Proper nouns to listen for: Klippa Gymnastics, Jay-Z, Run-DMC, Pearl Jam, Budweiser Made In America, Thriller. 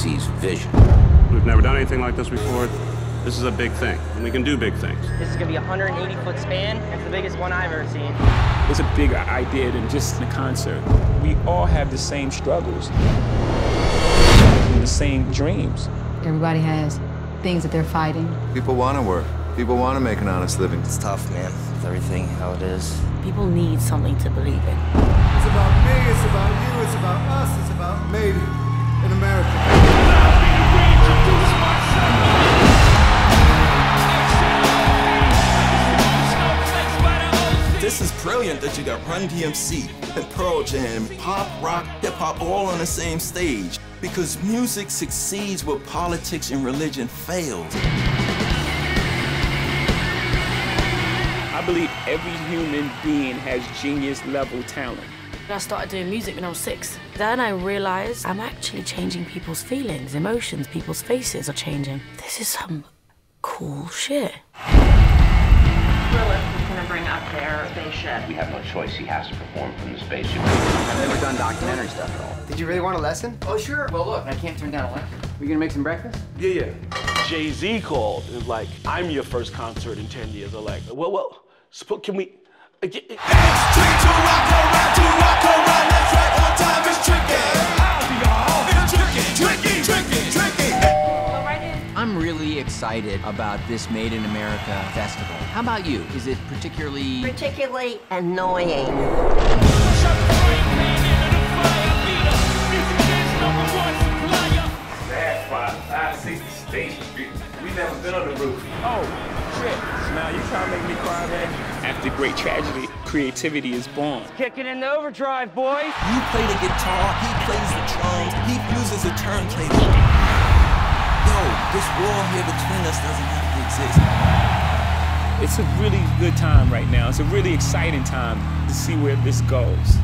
DMC's vision. We've never done anything like this before. This is a big thing, and we can do big things. This is gonna be a 180-foot span. It's the biggest one I've ever seen. It's a bigger idea than just the concert. We all have the same struggles and the same dreams. Everybody has things that they're fighting. People want to work. People want to make an honest living. It's tough, man. It's everything how it is. People need something to believe in. It's about me, it's about you, it's about us, it's about made in America. Allow me to reintroduce myself. This is brilliant that you got Run-DMC and Pearl Jam, pop, rock, hip-hop all on the same stage. Because music succeeds where politics and religion failed. I believe every human being has genius-level talent. I started doing music when I was 6. Then I realized I'm actually changing people's feelings, emotions, people's faces are changing. This is some cool shit. Thriller is going to bring up their spaceship. We have no choice. He has to perform from the spaceship. I've never done documentary stuff at all. Did you really want a lesson? Oh, sure. Well, look, I can't turn down a lesson. We gonna make some breakfast? Yeah. Jay-Z called and was like, I'm your first concert in 10 years. I'm like, well. Can we? It's tricky to rock around, that's right on time, it's tricky. It's tricky. I'm really excited about this Made in America festival. How about you? Is it particularly annoying? That's why I see the station. We never been on the roof. Oh. Now you're trying to make me cry, man. After great tragedy, creativity is born. Kicking in the overdrive, boy. You play the guitar, he plays the drums, he uses a turntable. Yo, this wall here between us doesn't have to exist. It's a really good time right now. It's a really exciting time to see where this goes.